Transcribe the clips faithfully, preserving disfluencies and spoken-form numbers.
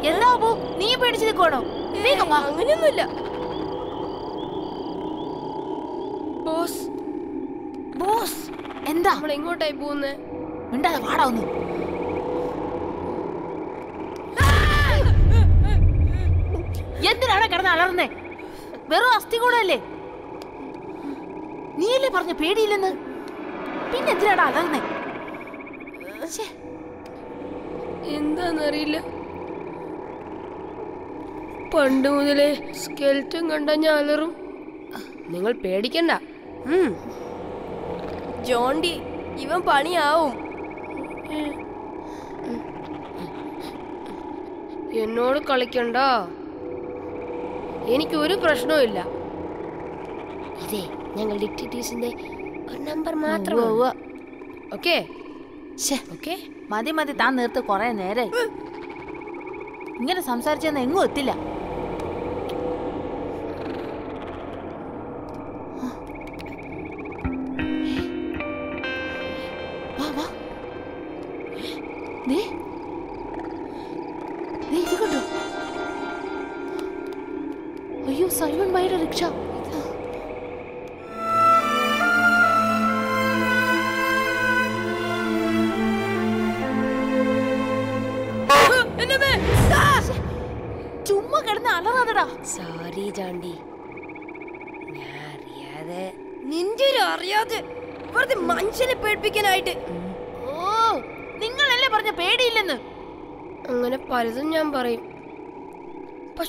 Boss, boss, Pandule, skeleton and Nalarum. Ningle Pedicanda. Hm. John D. Even Pani out. You know the Kalakanda. Any cure Prashnoilla. They, Nangle dictates in the number matter. Okay. Okay. Madi Madi Tanner the coroner. Near some surgeon and good till. Sorry, Jandi. I don't know. I don't know. I don't Oh, you don't know. I'm going to go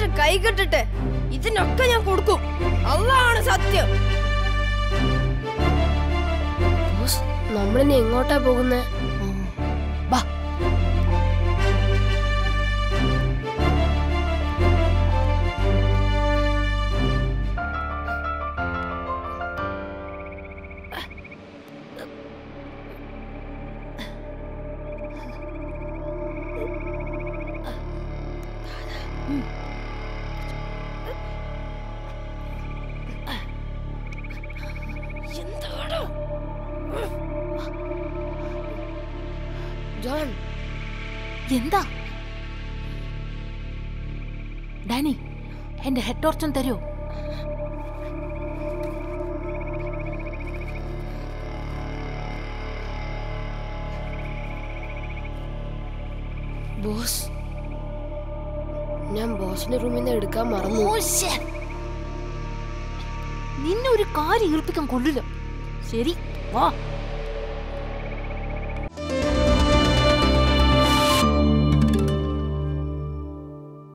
to take a look at this. I'm going to take a look at this. Boss, where are we going? Come on. John, Yenda Danny, and the head torch on the road. Boss, I'm boss in the room in the car. Oh, shit! You know, the car is going to be a car. Siri, wow.